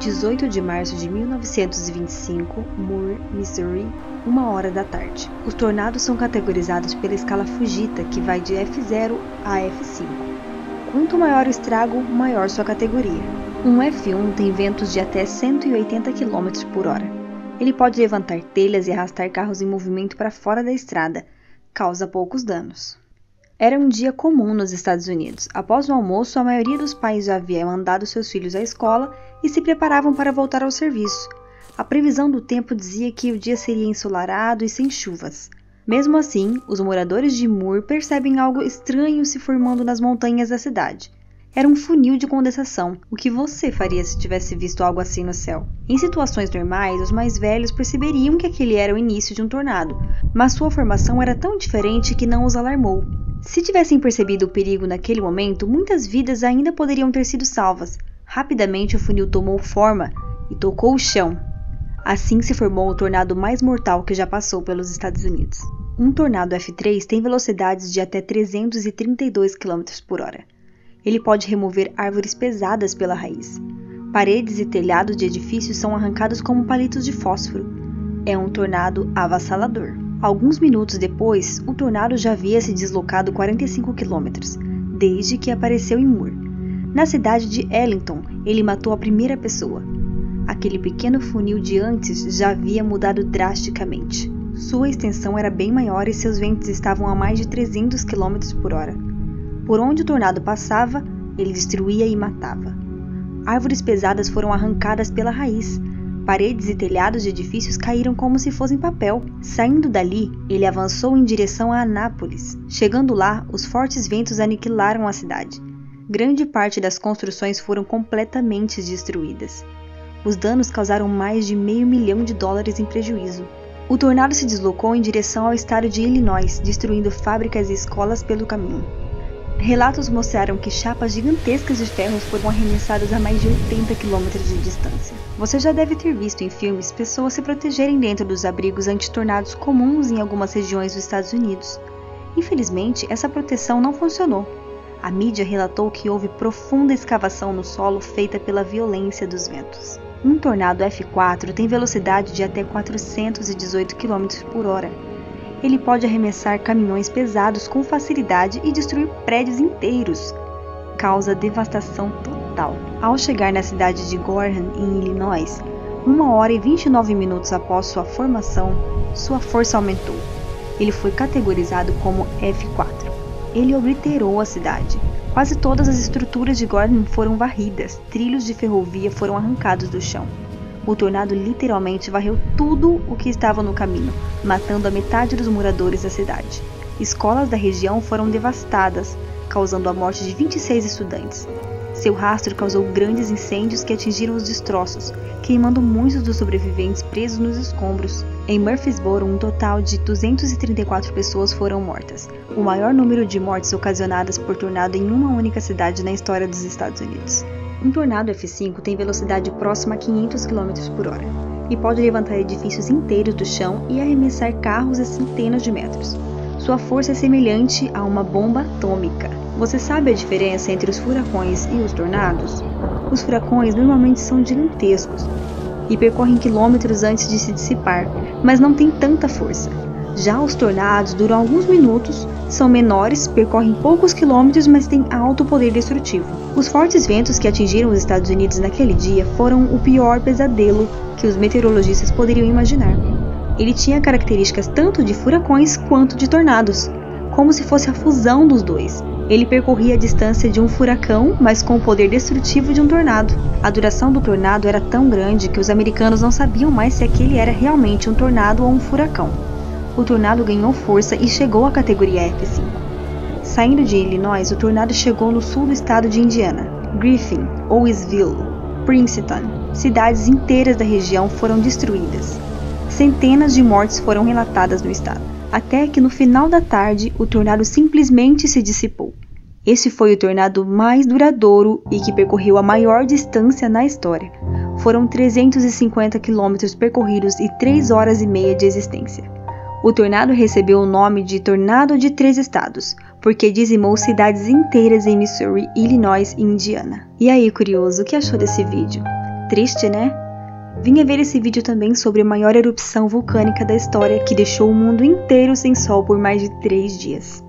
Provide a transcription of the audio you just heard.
18 de março de 1925, Moore, Missouri, 1h da tarde. Os tornados são categorizados pela escala Fujita, que vai de F0 a F5. Quanto maior o estrago, maior sua categoria. Um F1 tem ventos de até 180 km por hora. Ele pode levantar telhas e arrastar carros em movimento para fora da estrada, causa poucos danos. Era um dia comum nos Estados Unidos. Após o almoço, a maioria dos pais já havia mandado seus filhos à escola e se preparavam para voltar ao serviço. A previsão do tempo dizia que o dia seria ensolarado e sem chuvas. Mesmo assim, os moradores de Moore percebem algo estranho se formando nas montanhas da cidade. Era um funil de condensação, o que você faria se tivesse visto algo assim no céu. Em situações normais, os mais velhos perceberiam que aquele era o início de um tornado, mas sua formação era tão diferente que não os alarmou. Se tivessem percebido o perigo naquele momento, muitas vidas ainda poderiam ter sido salvas. Rapidamente o funil tomou forma e tocou o chão. Assim se formou o tornado mais mortal que já passou pelos Estados Unidos. Um tornado F3 tem velocidades de até 332 km por hora. Ele pode remover árvores pesadas pela raiz. Paredes e telhados de edifícios são arrancados como palitos de fósforo. É um tornado avassalador. Alguns minutos depois, o tornado já havia se deslocado 45 quilômetros, desde que apareceu em Moore. Na cidade de Ellington, ele matou a primeira pessoa. Aquele pequeno funil de antes já havia mudado drasticamente. Sua extensão era bem maior e seus ventos estavam a mais de 300 km por hora. Por onde o tornado passava, ele destruía e matava. Árvores pesadas foram arrancadas pela raiz. Paredes e telhados de edifícios caíram como se fossem papel. Saindo dali, ele avançou em direção a Anápolis. Chegando lá, os fortes ventos aniquilaram a cidade. Grande parte das construções foram completamente destruídas. Os danos causaram mais de $500 mil em prejuízo. O tornado se deslocou em direção ao estado de Illinois, destruindo fábricas e escolas pelo caminho. Relatos mostraram que chapas gigantescas de ferro foram arremessadas a mais de 80 km de distância. Você já deve ter visto em filmes pessoas se protegerem dentro dos abrigos anti-tornados comuns em algumas regiões dos Estados Unidos. Infelizmente, essa proteção não funcionou. A mídia relatou que houve profunda escavação no solo feita pela violência dos ventos. Um tornado F4 tem velocidade de até 418 km por hora. Ele pode arremessar caminhões pesados com facilidade e destruir prédios inteiros. Causa devastação total. Ao chegar na cidade de Gorham, em Illinois, 1h e 29 minutos após sua formação, sua força aumentou. Ele foi categorizado como F4. Ele obliterou a cidade. Quase todas as estruturas de Gorham foram varridas, trilhos de ferrovia foram arrancados do chão. O tornado literalmente varreu tudo o que estava no caminho, matando a metade dos moradores da cidade. Escolas da região foram devastadas, causando a morte de 26 estudantes. Seu rastro causou grandes incêndios que atingiram os destroços, queimando muitos dos sobreviventes presos nos escombros. Em Murphysboro, um total de 234 pessoas foram mortas, o maior número de mortes ocasionadas por tornado em uma única cidade na história dos Estados Unidos. Um tornado F5 tem velocidade próxima a 500 km por hora e pode levantar edifícios inteiros do chão e arremessar carros a centenas de metros. Sua força é semelhante a uma bomba atômica. Você sabe a diferença entre os furacões e os tornados? Os furacões normalmente são gigantescos e percorrem quilômetros antes de se dissipar, mas não têm tanta força. Já os tornados duram alguns minutos, são menores, percorrem poucos quilômetros, mas têm alto poder destrutivo. Os fortes ventos que atingiram os Estados Unidos naquele dia foram o pior pesadelo que os meteorologistas poderiam imaginar. Ele tinha características tanto de furacões quanto de tornados, como se fosse a fusão dos dois. Ele percorria a distância de um furacão, mas com o poder destrutivo de um tornado. A duração do tornado era tão grande que os americanos não sabiam mais se aquele era realmente um tornado ou um furacão. O tornado ganhou força e chegou à categoria F5. Saindo de Illinois, o tornado chegou no sul do estado de Indiana. Griffin, Owensville, Princeton, cidades inteiras da região foram destruídas. Centenas de mortes foram relatadas no estado, até que no final da tarde o tornado simplesmente se dissipou. Esse foi o tornado mais duradouro e que percorreu a maior distância na história. Foram 350 quilômetros percorridos e 3h30 de existência. O tornado recebeu o nome de Tornado de Três Estados, porque dizimou cidades inteiras em Missouri, Illinois e Indiana. E aí, curioso, o que achou desse vídeo? Triste, né? Vinha ver esse vídeo também sobre a maior erupção vulcânica da história que deixou o mundo inteiro sem sol por mais de 3 dias.